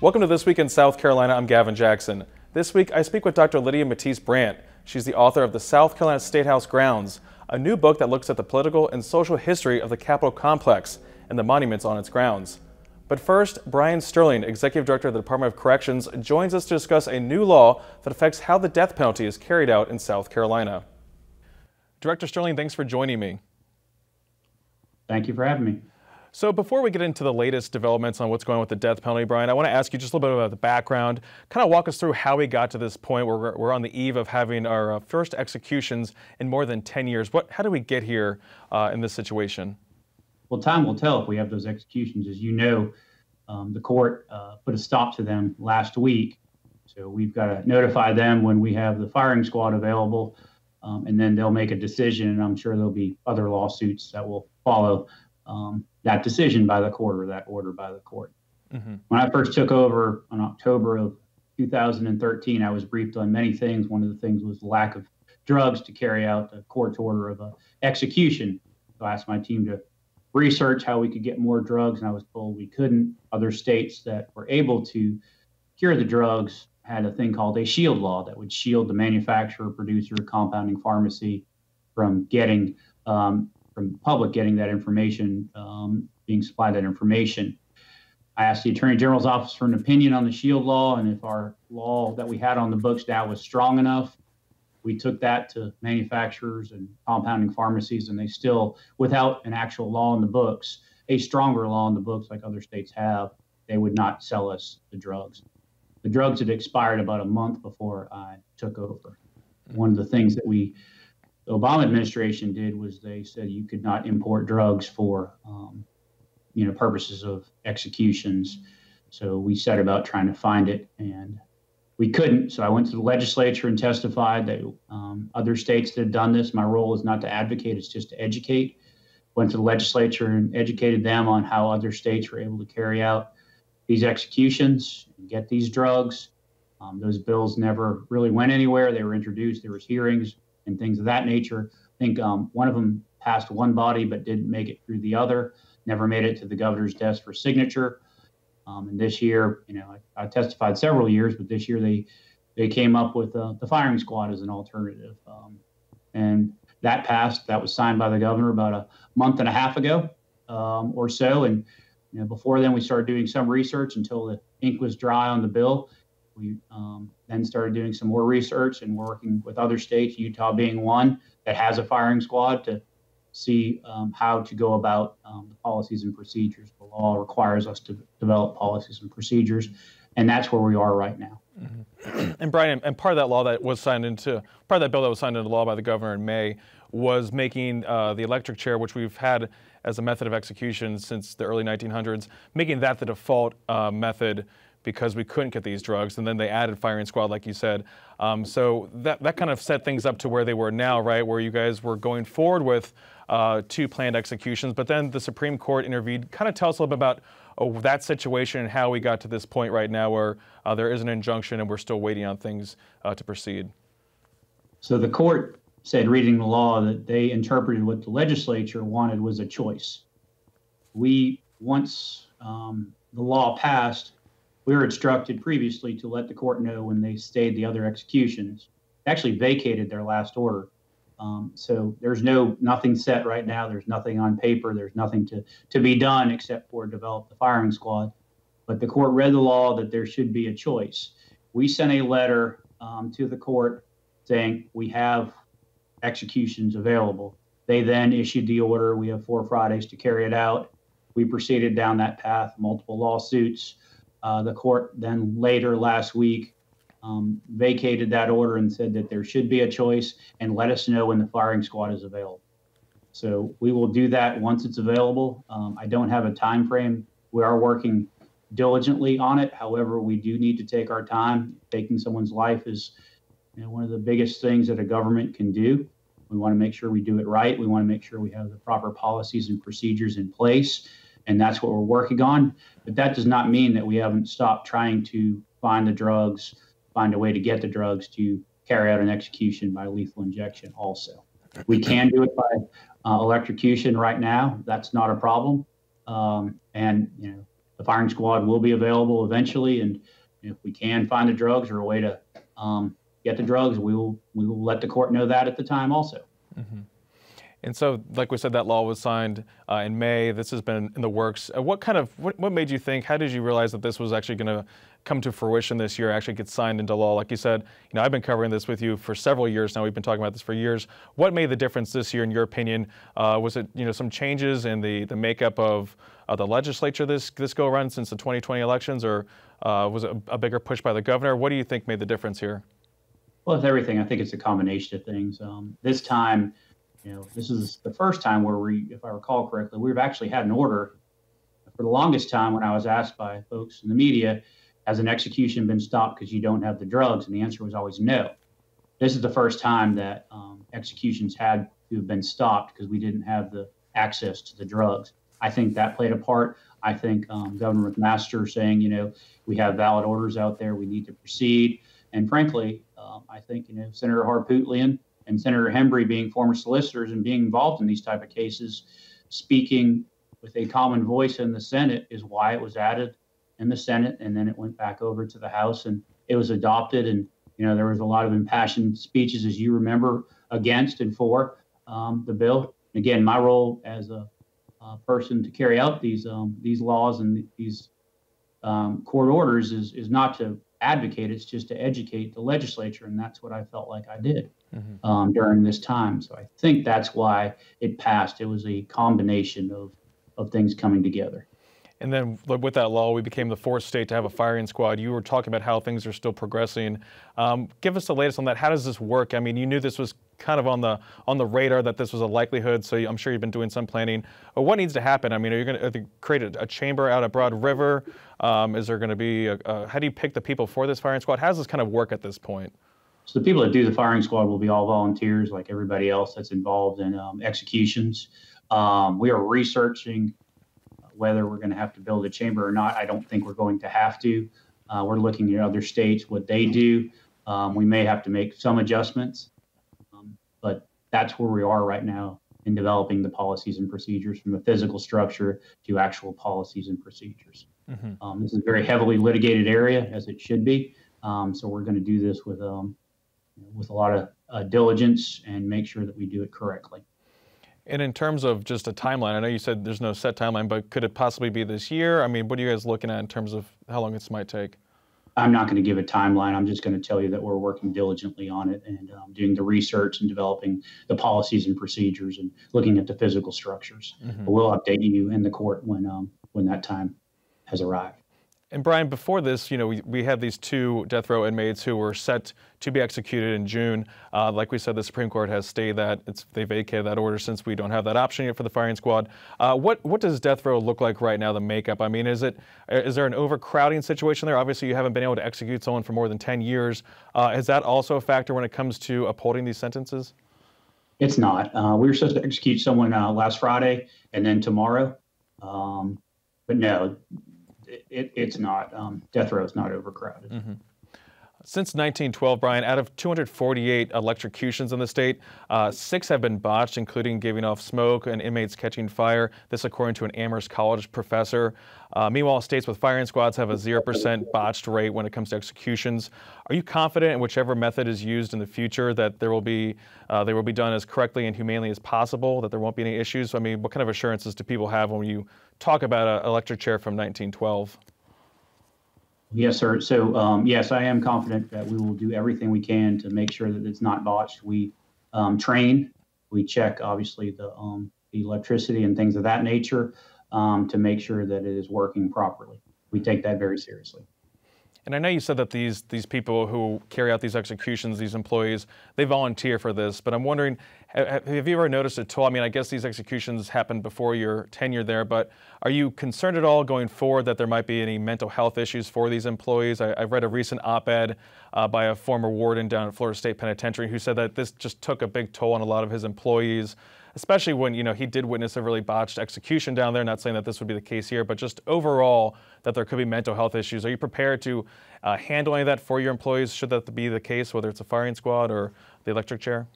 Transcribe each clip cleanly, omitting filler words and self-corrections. Welcome to This Week in South Carolina. I'm Gavin Jackson. This week, I speak with Dr. Lydia Mattice Brandt. She's the author of The South Carolina State House Grounds, a new book that looks at the political and social history of the Capitol complex and the monuments on its grounds. But first, Bryan Stirling, Executive Director of the Department of Corrections, joins us to discuss a new law that affects how the death penalty is carried out in South Carolina. Director Stirling, thanks for joining me. Thank you for having me. So before we get into the latest developments on what's going on with the death penalty, Bryan, I want to ask you just a little bit about the background. Kind of walk us through how we got to this point where we're on the eve of having our first executions in more than 10 years. How did we get here in this situation? Well, time will tell if we have those executions. As you know, the court put a stop to them last week. So we've got to notify them when we have the firing squad available, and then they'll make a decision. And I'm sure there'll be other lawsuits that will follow that decision by the court or that order by the court. Mm-hmm. When I first took over in October of 2013, I was briefed on many things. One of the things was the lack of drugs to carry out the court's order of execution. So I asked my team to research how we could get more drugs, and I was told we couldn't. Other states that were able to cure the drugs had a thing called a shield law that would shield the manufacturer, producer, compounding pharmacy from getting from the public getting that information, being supplied that information. I asked the Attorney General's office for an opinion on the shield law, and if our law that we had on the books now was strong enough. We took that to manufacturers and compounding pharmacies, and they still, without an actual law in the books, a stronger law in the books like other states have, they would not sell us the drugs. The drugs had expired about a month before I took over. One of the things that the Obama administration did was they said you could not import drugs for purposes of executions. So we set about trying to find it, and we couldn't. So I went to the legislature and testified that other states that have done this. My role is not to advocate, it's just to educate. Went to the legislature and educated them on how other states were able to carry out these executions and get these drugs. Those bills never really went anywhere. They were introduced, there was hearings and things of that nature. I think one of them passed one body but didn't make it through the other, never made it to the governor's desk for signature. And this year, I testified several years, but this year they came up with the firing squad as an alternative. And that passed. That was signed by the governor about a month and a half ago or so. And before then, we started doing some research until the ink was dry on the bill. We then started doing some more research and working with other states, Utah being one that has a firing squad, to see how to go about the policies and procedures. The law requires us to develop policies and procedures, and that's where we are right now. Mm-hmm. And Bryan, and part of that bill that was signed into law by the governor in May was making the electric chair, which we've had as a method of execution since the early 1900s, making that the default method because we couldn't get these drugs, and then they added firing squad, like you said. So that kind of set things up to where they were now, right, where you guys were going forward with two planned executions, but then the Supreme Court intervened. Kind of tell us a little bit about that situation and how we got to this point right now where there is an injunction and we're still waiting on things to proceed. So the court said, reading the law, that they interpreted what the legislature wanted was a choice. Once the law passed, we were instructed previously to let the court know when they stayed the other executions, actually vacated their last order. So there's nothing set right now. There's nothing on paper. There's nothing to be done except for develop the firing squad. But the court read the law that there should be a choice. We sent a letter to the court saying we have executions available. They then issued the order. We have 4 Fridays to carry it out. We proceeded down that path, multiple lawsuits. The court then later last week vacated that order and said that there should be a choice and let us know when the firing squad is available. So we will do that once it's available. I don't have a time frame. We are working diligently on it. However, we do need to take our time. Taking someone's life is one of the biggest things that a government can do. We want to make sure we do it right. We want to make sure we have the proper policies and procedures in place. And that's what we're working on. But that does not mean that we haven't stopped trying to find the drugs, find a way to get the drugs to carry out an execution by lethal injection also. We can do it by electrocution right now. That's not a problem. And the firing squad will be available eventually, and if we can find the drugs or a way to get the drugs, we will let the court know that at the time also. Mm-hmm. And so, like we said, that law was signed in May. This has been in the works. What made you think? How did you realize that this was actually going to come to fruition this year? Actually, get signed into law? Like you said, you know, I've been covering this with you for several years now. We've been talking about this for years. What made the difference this year, in your opinion? Was it, you know, some changes in the makeup of the legislature this go around since the 2020 elections, or was it a bigger push by the governor? What do you think made the difference here? Well, it's everything. I think it's a combination of things. This time, you know, this is the first time where we, if I recall correctly, we've actually had an order. For the longest time, when I was asked by folks in the media, has an execution been stopped because you don't have the drugs? And the answer was always no. This is the first time that executions had to have been stopped because we didn't have the access to the drugs. I think that played a part. I think Governor McMaster saying, you know, we have valid orders out there, we need to proceed. And frankly, I think, you know, Senator Harpootlian and Senator Hembree, being former solicitors and being involved in these type of cases, speaking with a common voice in the Senate is why it was added in the Senate, and then it went back over to the House and it was adopted. And, you know, there was a lot of impassioned speeches, as you remember, against and for the bill. And again, my role as a person to carry out these laws and these court orders is not to advocate, it's just to educate the legislature, and that's what I felt like I did. Mm-hmm. During this time. So I think that's why it passed. It was a combination of things coming together. And then with that law, we became the fourth state to have a firing squad. You were talking about how things are still progressing. Give us the latest on that. How does this work? I mean, you knew this was kind of on the radar, that this was a likelihood, so I'm sure you've been doing some planning. But what needs to happen? I mean, are you going to create a chamber out at Broad River? Is there going to be how do you pick the people for this firing squad? How does this kind of work at this point? So the people that do the firing squad will be all volunteers, like everybody else that's involved in executions. We are researching whether we're going to have to build a chamber or not. I don't think we're going to have to. We're looking at other states, what they do. We may have to make some adjustments, but that's where we are right now in developing the policies and procedures, from a physical structure to actual policies and procedures. Mm-hmm. This is a very heavily litigated area, as it should be. So we're going to do this with a lot of diligence and make sure that we do it correctly. And in terms of just a timeline, I know you said there's no set timeline, but could it possibly be this year? I mean, what are you guys looking at in terms of how long this might take? I'm not going to give a timeline. I'm just going to tell you that we're working diligently on it and doing the research and developing the policies and procedures and looking at the physical structures. Mm-hmm. But we'll update you in the court when that time has arrived. And Bryan, before this, you know, we had these two death row inmates who were set to be executed in June. Like we said, the Supreme Court has stayed that. They vacated that order since we don't have that option yet for the firing squad. What does death row look like right now, the makeup? I mean, is there an overcrowding situation there? Obviously, you haven't been able to execute someone for more than 10 years. Is that also a factor when it comes to upholding these sentences? It's not. We were supposed to execute someone last Friday and then tomorrow. But no. It's not. Death row is not overcrowded. Mm-hmm. Since 1912, Bryan, out of 248 electrocutions in the state, 6 have been botched, including giving off smoke and inmates catching fire. This, according to an Amherst College professor. Meanwhile, states with firing squads have a 0% botched rate when it comes to executions. Are you confident in whichever method is used in the future that there will be they will be done as correctly and humanely as possible, that there won't be any issues? I mean, what kind of assurances do people have when you talk about an electric chair from 1912? Yes, sir. So, yes, I am confident that we will do everything we can to make sure that it's not botched. We train, we check, obviously, the electricity and things of that nature to make sure that it is working properly. We take that very seriously. And I know you said that these people who carry out these executions, these employees, they volunteer for this. But I'm wondering, have you ever noticed at all? I mean, I guess these executions happened before your tenure there, but are you concerned at all going forward that there might be any mental health issues for these employees? I've read a recent op-ed by a former warden down at Florida State Penitentiary who said that this just took a big toll on a lot of his employees, especially when, you know, he did witness a really botched execution down there. Not saying that this would be the case here, but just overall that there could be mental health issues. Are you prepared to handle any of that for your employees, should that be the case, whether it's a firing squad or the electric chair?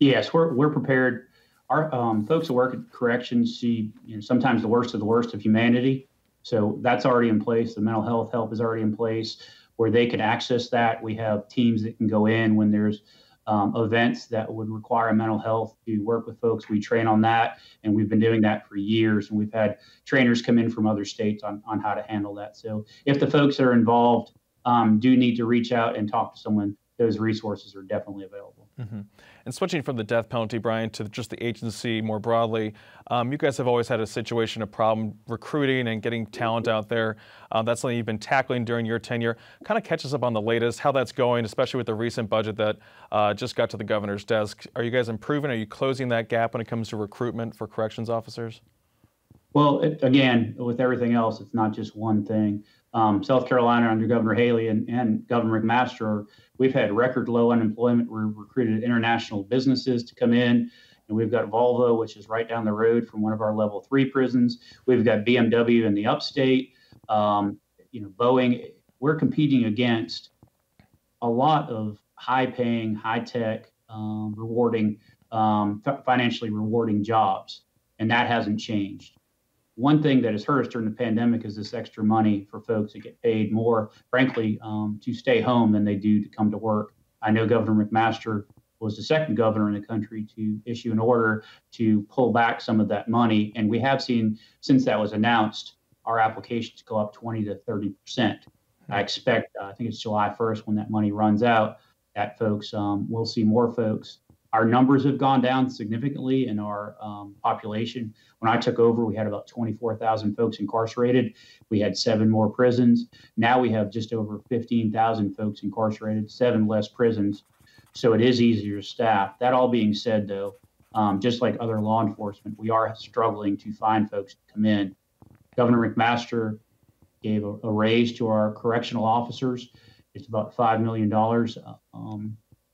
Yes, we're prepared. Our folks who work at corrections see, you know, sometimes the worst of humanity. So that's already in place. The mental health help is already in place where they could access that. We have teams that can go in when there's events that would require mental health to work with folks. We train on that, and we've been doing that for years. And we've had trainers come in from other states on how to handle that. So if the folks that are involved do need to reach out and talk to someone, those resources are definitely available. Mm-hmm. And switching from the death penalty, Bryan, to just the agency more broadly, you guys have always had a problem recruiting and getting talent out there. That's something you've been tackling during your tenure. Kind of catch us up on the latest, how that's going, especially with the recent budget that just got to the governor's desk. Are you guys improving? Are you closing that gap when it comes to recruitment for corrections officers? Well, again, with everything else, it's not just one thing. South Carolina under Governor Haley and Governor McMaster, we've had record low unemployment. We've recruited international businesses to come in, and we've got Volvo, which is right down the road from one of our level 3 prisons. We've got BMW in the upstate, Boeing. We're competing against a lot of high-paying, high-tech, rewarding, financially rewarding jobs, and that hasn't changed. One thing that has hurt us during the pandemic is this extra money for folks that get paid more, frankly, to stay home than they do to come to work. I know Governor McMaster was the second governor in the country to issue an order to pull back some of that money. And we have seen, since that was announced, our applications go up 20% to 30%. I expect, I think it's July 1st when that money runs out, that folks will see more folks. Our numbers have gone down significantly in our population. When I took over, we had about 24,000 folks incarcerated. We had 7 more prisons. Now we have just over 15,000 folks incarcerated, 7 less prisons. So it is easier to staff. That all being said, though, just like other law enforcement, we are struggling to find folks to come in. Governor McMaster gave a raise to our correctional officers. It's about $5 million.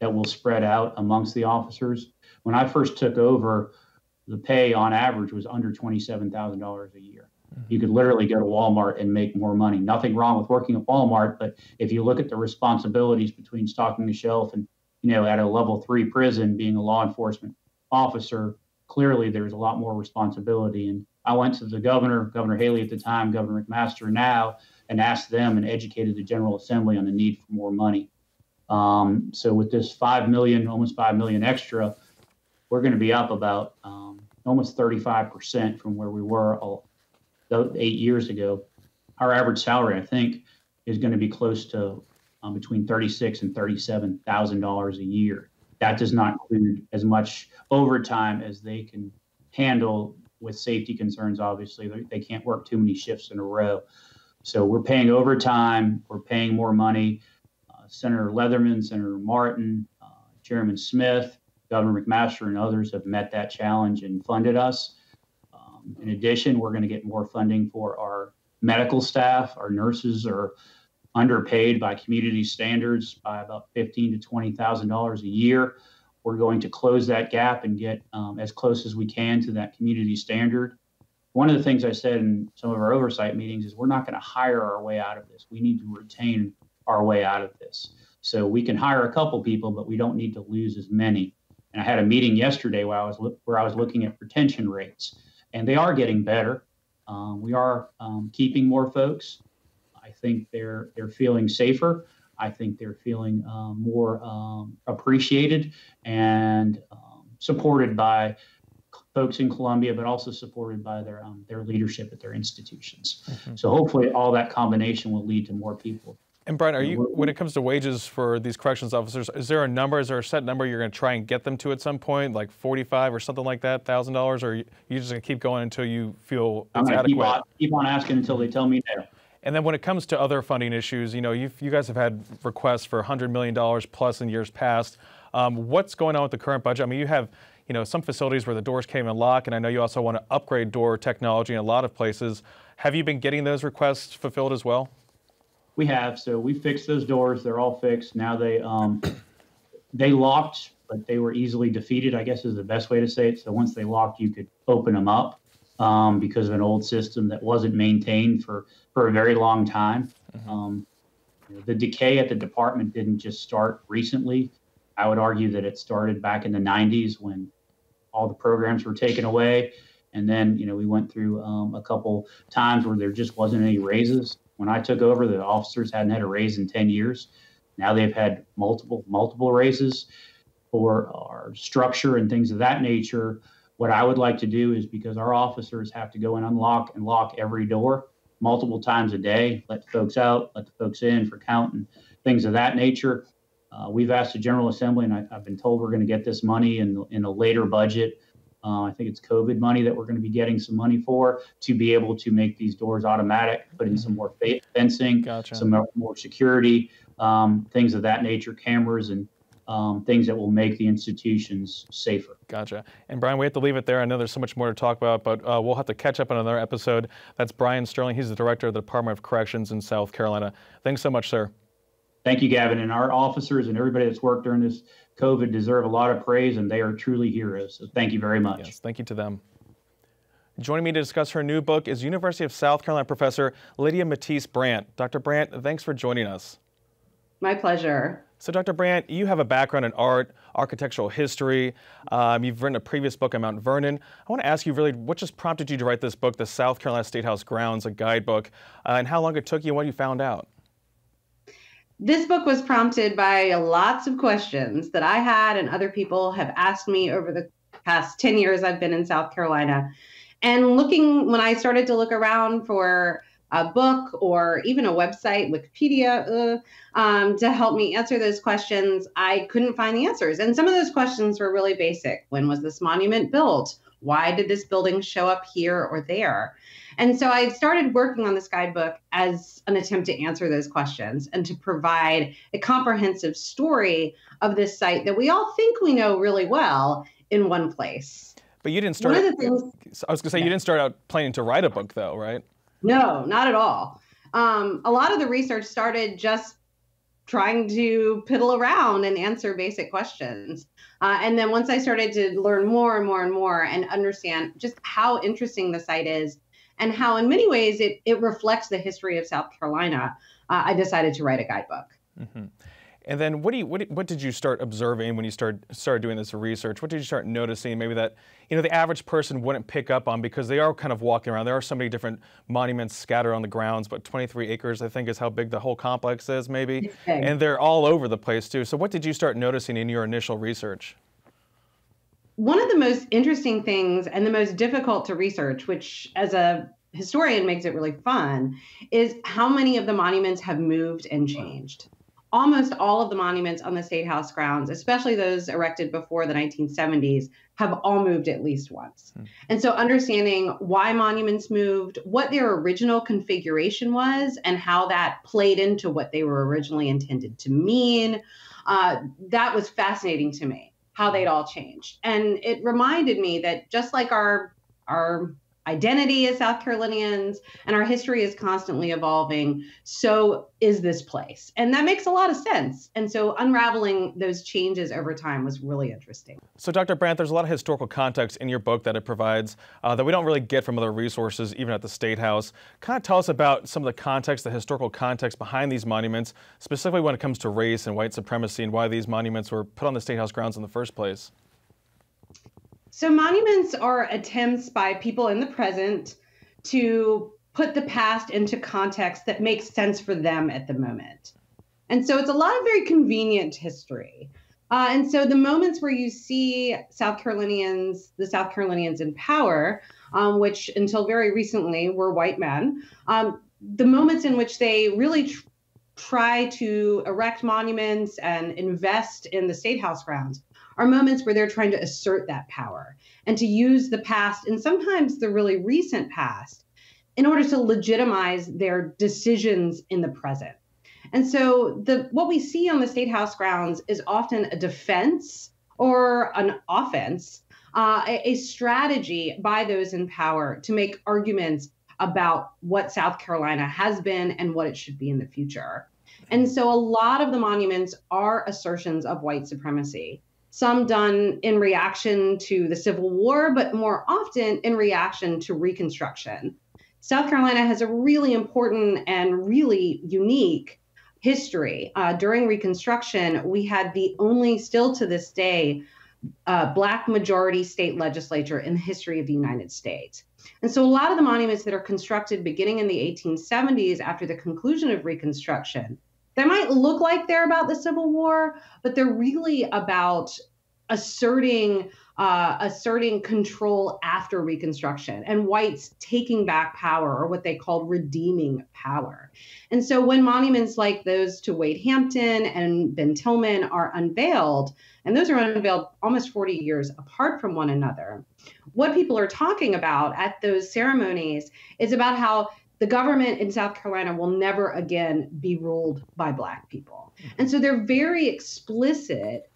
That will spread out amongst the officers. When I first took over, the pay on average was under $27,000 a year. You could literally go to Walmart and make more money. Nothing wrong with working at Walmart, but if you look at the responsibilities between stocking the shelf and, at a level 3 prison, being a law enforcement officer, clearly there's a lot more responsibility. And I went to the governor, Governor Haley at the time, Governor McMaster now, and asked them and educated the General Assembly on the need for more money. So with this almost 5 million extra, we're going to be up about almost 35% from where we were 8 years ago. Our average salary, I think, is going to be close to between $36,000 and $37,000 a year. That does not include as much overtime as they can handle with safety concerns, obviously. They can't work too many shifts in a row. So we're paying overtime, we're paying more money. Senator Leatherman, Senator Martin, Chairman Smith, Governor McMaster, and others have met that challenge and funded us. In addition, we're going to get more funding for our medical staff. Our nurses are underpaid by community standards by about $15,000 to $20,000 a year. We're going to close that gap and get as close as we can to that community standard. One of the things I said in some of our oversight meetings is we're not going to hire our way out of this. We need to retain our way out of this. So we can hire a couple people, but we don't need to lose as many. And I had a meeting yesterday where I was looking at retention rates, and they are getting better. We are keeping more folks. I think they're feeling safer. I think they're feeling more appreciated and supported by folks in Columbia, but also supported by their leadership at their institutions. Mm-hmm. So hopefully all that combination will lead to more people. And Bryan, when it comes to wages for these corrections officers, is there a set number you're going to try and get them to at some point, like $45,000 or something like that, $1,000, or are you just going to keep going until you feel it's adequate? Keep on asking until they tell me no. And then when it comes to other funding issues, you guys have had requests for $100 million plus in years past. What's going on with the current budget? I mean, you have some facilities where the doors came in lock, and I know you also want to upgrade door technology in a lot of places. Have you been getting those requests fulfilled as well? We have. So we fixed those doors. They're all fixed. Now they locked, but they were easily defeated, I guess is the best way to say it. So once they locked, you could open them up because of an old system that wasn't maintained for a very long time. The decay at the department didn't just start recently. I would argue that it started back in the 90s when all the programs were taken away. And then, you know, we went through a couple times where there just wasn't any raises. When I took over, the officers hadn't had a raise in 10 years. Now they've had multiple raises for our structure and things of that nature. What I would like to do is, because our officers have to go and unlock and lock every door multiple times a day, let the folks out, let the folks in for counting, things of that nature. We've asked the General Assembly, and I've been told we're going to get this money in a later budget. I think it's COVID money that we're going to be getting some money for, to be able to make these doors automatic, put in some more fencing, some more security, things of that nature, cameras and things that will make the institutions safer. Gotcha. And Bryan, we have to leave it there. I know there's so much more to talk about, but we'll have to catch up on another episode. That's Bryan Stirling. He's the director of the Department of Corrections in South Carolina. Thanks so much, sir. Thank you, Gavin. And our officers and everybody that's worked during this COVID deserve a lot of praise, and they are truly heroes. So thank you very much. Yes, thank you to them. Joining me to discuss her new book is University of South Carolina professor Lydia Mattice Brandt. Dr. Brandt, thanks for joining us. My pleasure. So Dr. Brandt, you have a background in art, architectural history. You've written a previous book on Mount Vernon. I want to ask you really what just prompted you to write this book, The South Carolina State House Grounds, a guidebook, and how long it took you and what you found out. This book was prompted by lots of questions that I had and other people have asked me over the past 10 years I've been in South Carolina. And looking, when I started to look around for a book or even a website, Wikipedia, to help me answer those questions, I couldn't find the answers. And some of those questions were really basic. When was this monument built? Why did this building show up here or there? And so I started working on this guidebook as an attempt to answer those questions and to provide a comprehensive story of this site that we all think we know really well in one place. But you didn't start, you didn't start out planning to write a book though, right? No, not at all. A lot of the research started just trying to piddle around and answer basic questions. And then once I started to learn more and more and more and understand just how interesting the site is and how in many ways it reflects the history of South Carolina, I decided to write a guidebook. Mm-hmm. And then what did you start observing when you started doing this research? What did you start noticing maybe that, you know, the average person wouldn't pick up on because they are kind of walking around? There are so many different monuments scattered on the grounds, but 23 acres, I think, is how big the whole complex is maybe. Okay. And they're all over the place too. So what did you start noticing in your initial research? One of the most interesting things and the most difficult to research, which as a historian makes it really fun, is how many of the monuments have moved and changed. Almost all of the monuments on the State House grounds, especially those erected before the 1970s, have all moved at least once. Mm. And so understanding why monuments moved, what their original configuration was, and how that played into what they were originally intended to mean, that was fascinating to me, how they'd all changed. And it reminded me that just like our identity as South Carolinians and our history is constantly evolving, so is this place. And that makes a lot of sense. And so unraveling those changes over time was really interesting. So Dr. Brandt, there's a lot of historical context in your book that it provides that we don't really get from other resources, even at the State House. Kind of tell us about some of the context, the historical context behind these monuments, specifically when it comes to race and white supremacy and why these monuments were put on the State House grounds in the first place. So monuments are attempts by people in the present to put the past into context that makes sense for them at the moment. And so it's a lot of very convenient history. And so the moments where you see the South Carolinians in power, which until very recently were white men, the moments in which they really try to erect monuments and invest in the State House grounds are moments where they're trying to assert that power and to use the past and sometimes the really recent past in order to legitimize their decisions in the present. And so what we see on the State House grounds is often a defense or an offense, a strategy by those in power to make arguments about what South Carolina has been and what it should be in the future. And so a lot of the monuments are assertions of white supremacy. Some done in reaction to the Civil War, but more often in reaction to Reconstruction. South Carolina has a really important and really unique history. During Reconstruction, we had the only, still to this day, black majority state legislature in the history of the United States. And so a lot of the monuments that are constructed beginning in the 1870s after the conclusion of Reconstruction, they might look like they're about the Civil War, but they're really about asserting control after Reconstruction and whites taking back power, or what they called redeeming power. And so when monuments like those to Wade Hampton and Ben Tillman are unveiled, and those are unveiled almost 40 years apart from one another, what people are talking about at those ceremonies is about how the government in South Carolina will never again be ruled by black people. And so they're very explicit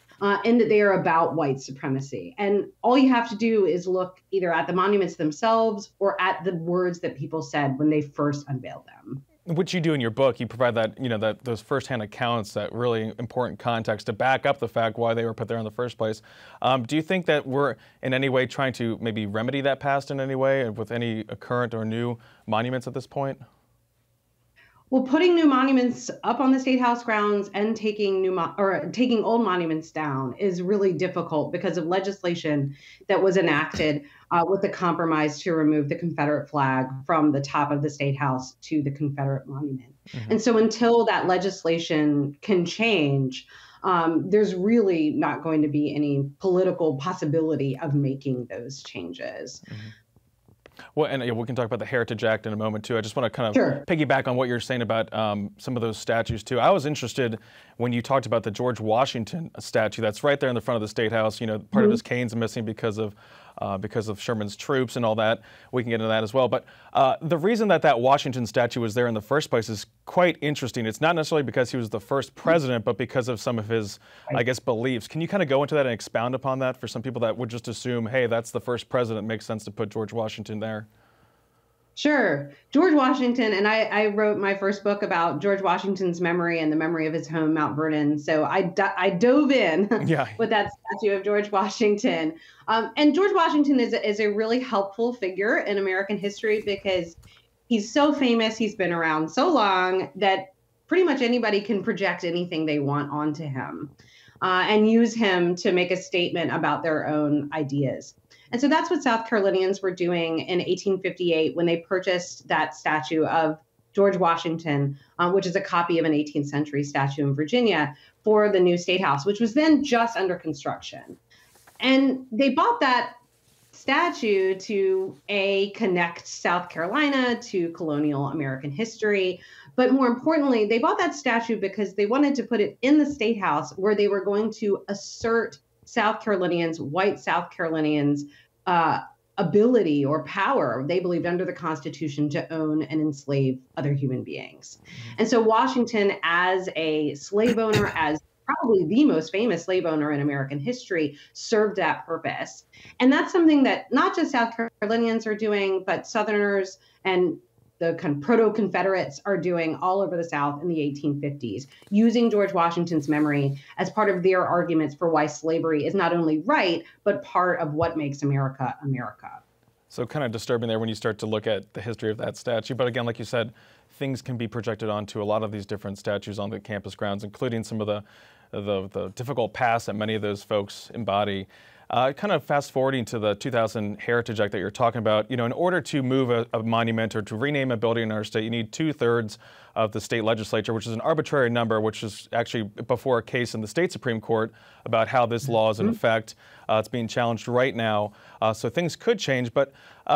in that they are about white supremacy. And all you have to do is look either at the monuments themselves or at the words that people said when they first unveiled them. What you do in your book, you provide that, you know, that those firsthand accounts, that really important context to back up the fact why they were put there in the first place. Do you think that we're in any way trying to maybe remedy that past in any way with any current or new monuments at this point? Well, putting new monuments up on the State House grounds and taking old monuments down is really difficult because of legislation that was enacted with a compromise to remove the Confederate flag from the top of the State House to the Confederate monument. Mm-hmm. And so until that legislation can change, there's really not going to be any political possibility of making those changes. Mm-hmm. Well, and we can talk about the Heritage Act in a moment, too. I just want to kind of piggyback on what you're saying about some of those statues, too. I was interested when you talked about the George Washington statue that's right there in the front of the State House. You know, part of his cane's missing because of Sherman's troops and all that. We can get into that as well. But the reason that Washington statue was there in the first place is quite interesting. It's not necessarily because he was the first president, but because of some of his, I guess, beliefs. Can you kind of go into that and expound upon that for some people that would just assume, hey, that's the first president, makes sense to put George Washington there? Sure. George Washington, and I wrote my first book about George Washington's memory and the memory of his home, Mount Vernon. So I dove in with that statue of George Washington. And George Washington is a really helpful figure in American history because he's so famous, he's been around so long that pretty much anybody can project anything they want onto him and use him to make a statement about their own ideas. And so that's what South Carolinians were doing in 1858 when they purchased that statue of George Washington, which is a copy of an 18th century statue in Virginia, for the new State House, which was then just under construction. And they bought that statue to, A, connect South Carolina to colonial American history, but more importantly, they bought that statue because they wanted to put it in the State House where they were going to assert South Carolinians, white South Carolinians, ability or power, they believed under the Constitution, to own and enslave other human beings. And so Washington, as a slave owner, as probably the most famous slave owner in American history, served that purpose. And that's something that not just South Carolinians are doing, but Southerners and the kind of proto-Confederates are doing all over the South in the 1850s, using George Washington's memory as part of their arguments for why slavery is not only right, but part of what makes America, America. So kind of disturbing there when you start to look at the history of that statue. But again, like you said, things can be projected onto a lot of these different statues on the campus grounds, including some of the difficult past that many of those folks embody. Kind of fast forwarding to the 2000 Heritage Act that you're talking about, you know, in order to move a monument or to rename a building in our state, you need 2/3 of the state legislature, which is an arbitrary number, which is actually before a case in the state Supreme Court about how this law is in effect. It's being challenged right now, so things could change. But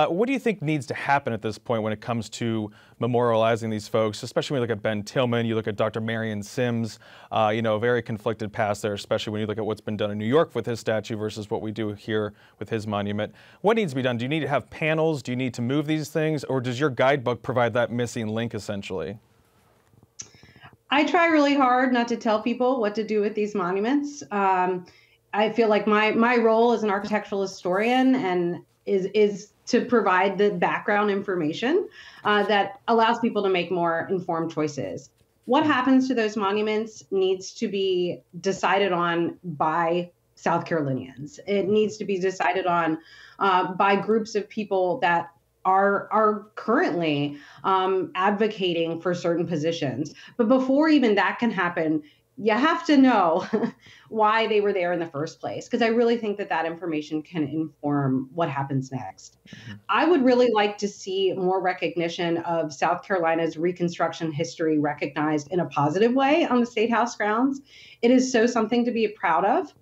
what do you think needs to happen at this point when it comes to memorializing these folks, especially when you look at Ben Tillman, you look at Dr. Marion Sims, you know, a very conflicted past there, especially when you look at what's been done in New York with his statue versus what we do here with his monument. What needs to be done? Do you need to have panels? Do you need to move these things? Or does your guidebook provide that missing link, essentially? I try really hard not to tell people what to do with these monuments. I feel like my role as an architectural historian and is to provide the background information that allows people to make more informed choices. What happens to those monuments needs to be decided on by South Carolinians. It needs to be decided on by groups of people that are currently advocating for certain positions. But before even that can happen, you have to know why they were there in the first place, because I really think that that information can inform what happens next. Mm-hmm. I would really like to see more recognition of South Carolina's Reconstruction history recognized in a positive way on the State House grounds. It is so something to be proud of.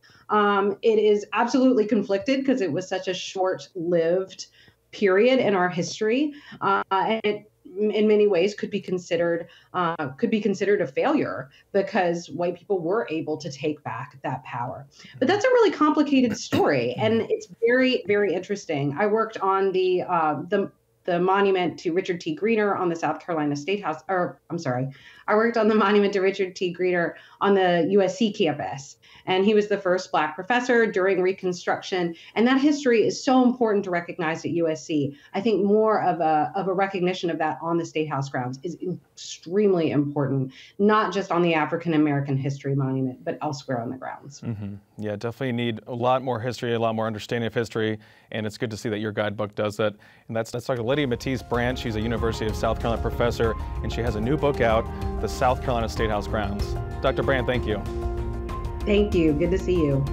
It is absolutely conflicted because it was such a short-lived period in our history, and it in many ways could be considered a failure because white people were able to take back that power. But that's a really complicated story, and it's very, very interesting. I worked on the monument to Richard T. Greener on the South Carolina State House, or I'm sorry, I worked on the monument to Richard T. Greener on the USC campus. And he was the first Black professor during Reconstruction. And that history is so important to recognize at USC. I think more of a recognition of that on the State House grounds is extremely important, not just on the African-American History Monument, but elsewhere on the grounds. Mm-hmm. Yeah, definitely need a lot more history, a lot more understanding of history. And it's good to see that your guidebook does that. And that's Dr. Lydia Mattice Brandt. She's a University of South Carolina professor, and she has a new book out, The South Carolina State House Grounds. Dr. Brandt, thank you. Thank you. Good to see you.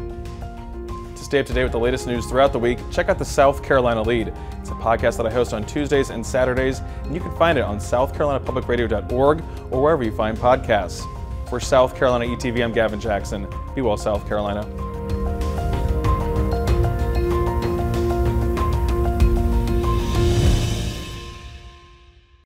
To stay up to date with the latest news throughout the week, check out the South Carolina Lead. It's a podcast that I host on Tuesdays and Saturdays, and you can find it on SouthCarolinaPublicRadio.org or wherever you find podcasts. For South Carolina ETV, I'm Gavin Jackson. Be well, South Carolina.